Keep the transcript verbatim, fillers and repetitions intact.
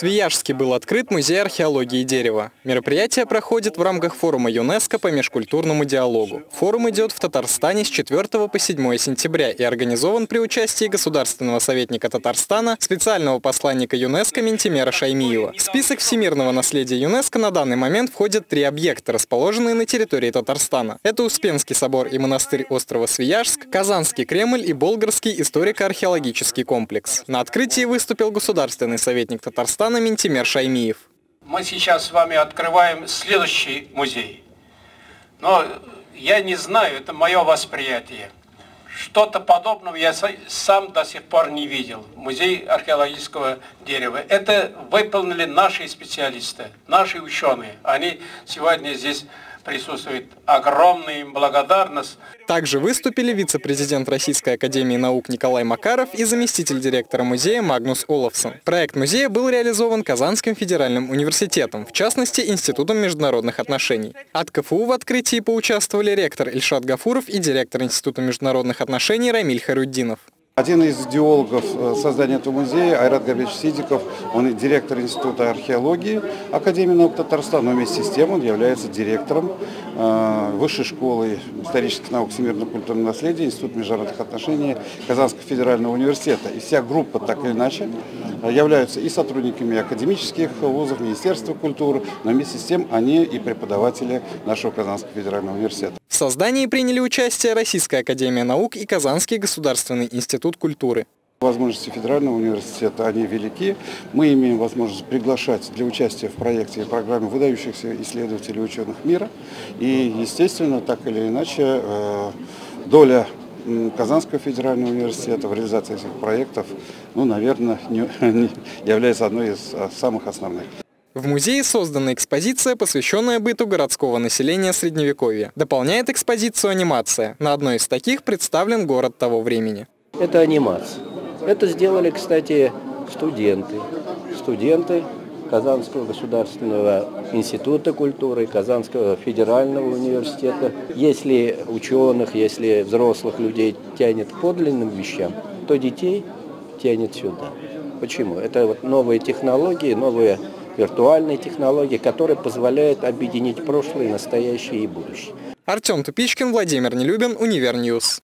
Свияжске был открыт музей археологии дерева. Мероприятие проходит в рамках форума ЮНЕСКО по межкультурному диалогу. Форум идет в Татарстане с четвёртого по седьмое сентября и организован при участии государственного советника Татарстана, специального посланника ЮНЕСКО Минтимера Шаймиева. В список всемирного наследия ЮНЕСКО на данный момент входят три объекта, расположенные на территории Татарстана. Это Успенский собор и монастырь острова Свияжск, Казанский Кремль и Болгарский историко-археологический комплекс. На открытии выступил государственный советник Татарстана Минтимер Шаймиев. Мы сейчас с вами открываем следующий музей. Но я не знаю, это мое восприятие. Что-то подобного я сам до сих пор не видел. Музей археологического дерева. Это выполнили наши специалисты, наши ученые. Они сегодня здесь присутствует. Огромная им благодарность. Также выступили вице-президент Российской академии наук Николай Макаров и заместитель директора музея Магнус Оловсон. Проект музея был реализован Казанским федеральным университетом, в частности, Институтом международных отношений. От КФУ в открытии поучаствовали ректор Ильшат Гафуров и директор Института международных отношений Рамиль Харуддинов. Один из идеологов создания этого музея, Айрат Габдрахманович Ситдиков, он директор Института археологии Академии наук Татарстана, но вместе с тем он является директором Высшей школы исторических наук всемирного культурного наследия, Института международных отношений Казанского федерального университета. И вся группа так или иначе являются и сотрудниками академических вузов, Министерства культуры, но вместе с тем они и преподаватели нашего Казанского федерального университета. В создании приняли участие Российская академия наук и Казанский государственный институт культуры. Возможности федерального университета, они велики. Мы имеем возможность приглашать для участия в проекте и программе выдающихся исследователей и ученых мира. И, естественно, так или иначе, доля Казанского федерального университета в реализации этих проектов, ну, наверное, не, не, является одной из самых основных. В музее создана экспозиция, посвященная быту городского населения Средневековья. Дополняет экспозицию анимация. На одной из таких представлен город того времени. Это анимация. Это сделали, кстати, студенты. Студенты Казанского государственного института культуры, Казанского федерального университета. Если ученых, если взрослых людей тянет к подлинным вещам, то детей тянет сюда. Почему? Это вот новые технологии, новые виртуальные технологии, которые позволяют объединить прошлое, настоящее и будущее. Артем Тупичкин, Владимир Нелюбин, Универньюс.